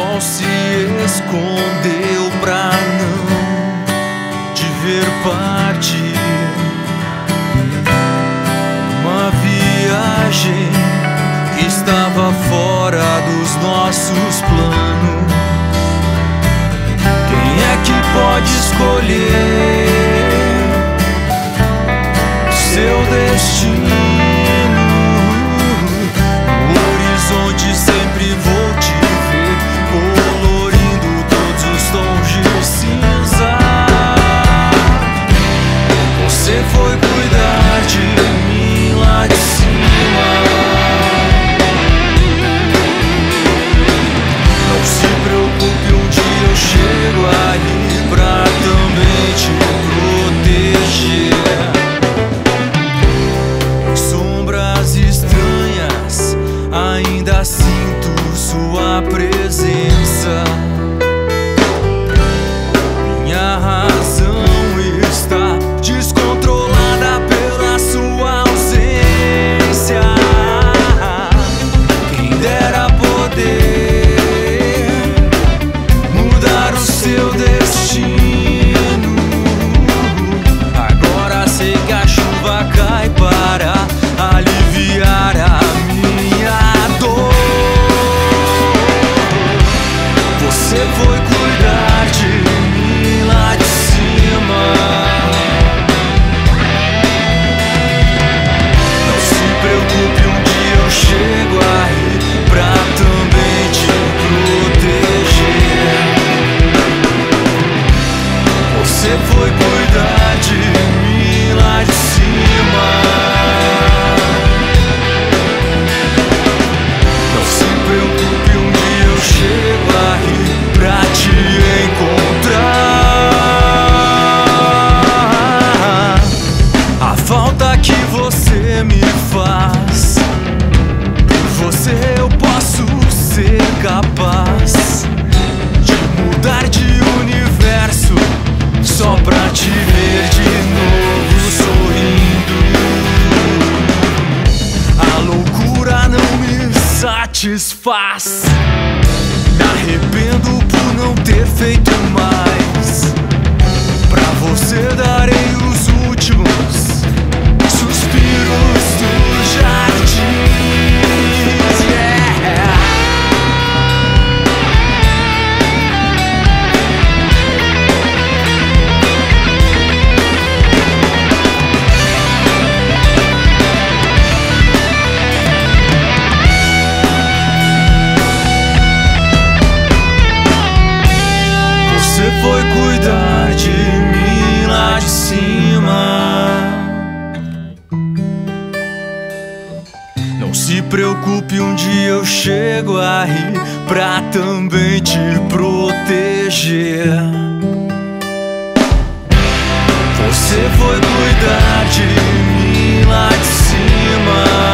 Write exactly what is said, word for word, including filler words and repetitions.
sol se escondeu pra não te ver partir. Uma viagem que estava fora dos nossos planos. Quem é que pode escolher seu destino? No horizonte sempre vou te ver, colorindo todos os tons de cinza. Você foi cuidar de mim lá de cima. Não se preocupe, um dia eu chego aí pra também te proteger. Sombras estranhas, ainda sinto sua presença. Minha razão está descontrolada pela sua ausência. Quem dera poder mudar o seu destino. Agora sei que a chuva cai para aliviar a minha dor. Você foi cuidar de mim lá de cima. Não se preocupe, um dia eu chego aí pra também te proteger. Você foi cuidar de mim lá de cima. Chego aí pra te encontrar. A falta que você me faz, por você eu posso ser capaz de mudar de universo só pra te ver de novo sorrindo. A loucura não me satisfaz, arrependo por não ter feito mais. Pra você darei os últimos suspiros do jardim. Yeah. Foi cuidar de mim lá de cima. Não se preocupe, um dia eu chego aí pra também te proteger. Você foi cuidar de mim lá de cima.